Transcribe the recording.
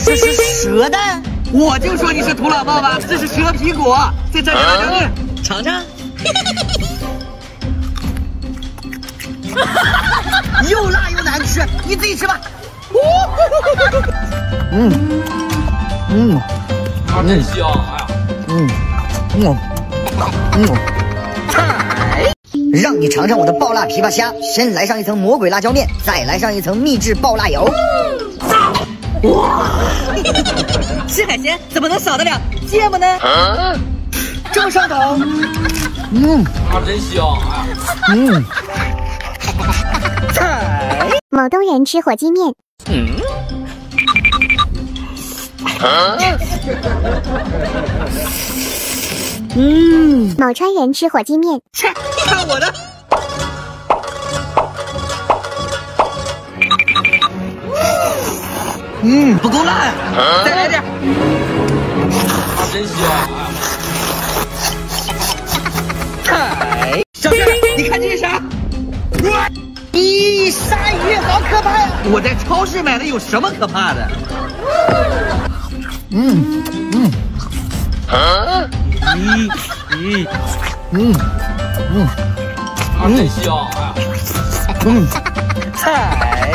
这是蛇蛋，我就说你是土老帽吧，这是蛇皮果，再蘸点辣椒面，尝尝。又辣又难吃，你自己吃吧。真香！哎呀，让你尝尝我的爆辣琵琶虾，先来上一层魔鬼辣椒面，再来上一层秘制爆辣油。哇！吃海鲜怎么能少得了芥末呢？正上头。真香！某东人吃火鸡面。某川人吃火鸡面。切，看我的！不够辣呀，再来点。真香！哎，小志，你看这是啥？咦，鲨鱼，好可怕呀！我在超市买的，有什么可怕的？真香！哎，